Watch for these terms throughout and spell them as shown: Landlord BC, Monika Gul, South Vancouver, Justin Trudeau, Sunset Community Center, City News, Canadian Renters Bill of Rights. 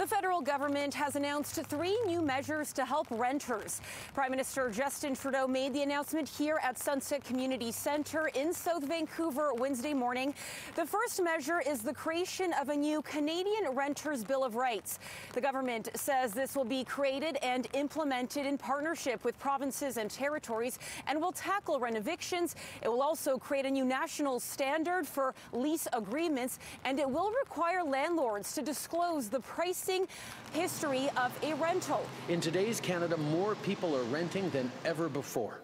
The federal government has announced three new measures to help renters. Prime Minister Justin Trudeau made the announcement here at Sunset Community Center in South Vancouver Wednesday morning. The first measure is the creation of a new Canadian Renters Bill of Rights. The government says this will be created and implemented in partnership with provinces and territories and will tackle rent evictions. It will also create a new national standard for lease agreements, and it will require landlords to disclose the pricing history of a rental. In today's Canada, more people are renting than ever before,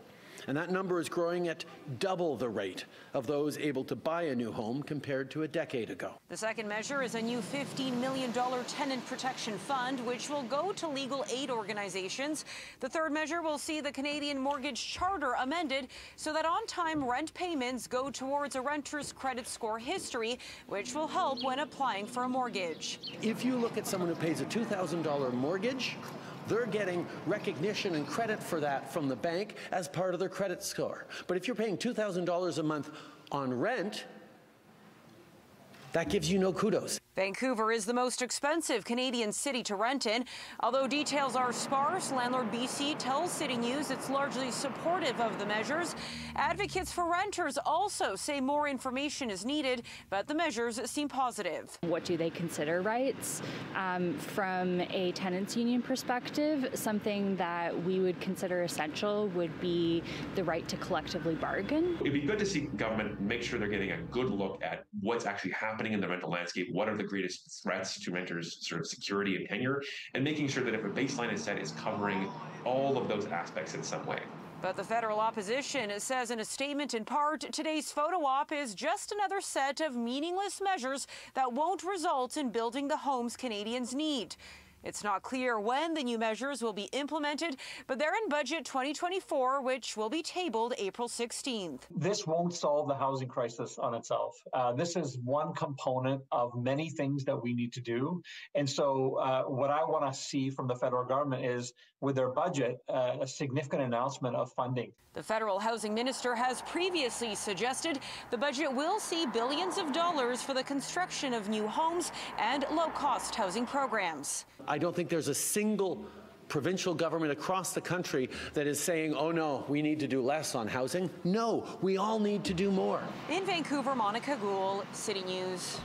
and that number is growing at double the rate of those able to buy a new home compared to a decade ago. The second measure is a new $15 million tenant protection fund, which will go to legal aid organizations. The third measure will see the Canadian mortgage charter amended so that on-time rent payments go towards a renter's credit score history, which will help when applying for a mortgage. If you look at someone who pays a $2,000 mortgage, they're getting recognition and credit for that from the bank as part of their credit score. But if you're paying $2,000 a month on rent, that gives you no kudos. Vancouver is the most expensive Canadian city to rent in. Although details are sparse, Landlord BC tells City News it's largely supportive of the measures. Advocates for renters also say more information is needed, but the measures seem positive. What do they consider rights? From a tenants union perspective, something that we would consider essential would be the right to collectively bargain. It'd be good to see government make sure they're getting a good look at what's actually happening in the rental landscape, what are the greatest threats to renters' sort of security and tenure, and making sure that if a baseline is set, it's covering all of those aspects in some way. But the federal opposition says in a statement in part, today's photo op is just another set of meaningless measures that won't result in building the homes Canadians need. It's not clear when the new measures will be implemented, but they're in Budget 2024, which will be tabled April 16th. This won't solve the housing crisis on itself. This is one component of many things that we need to do. And so what I want to see from the federal government is, with their budget, a significant announcement of funding. The federal housing minister has previously suggested the budget will see billions of dollars for the construction of new homes and low-cost housing programs. I don't think there's a single provincial government across the country that is saying, oh no, we need to do less on housing. No, we all need to do more. In Vancouver, Monika Gul, City News.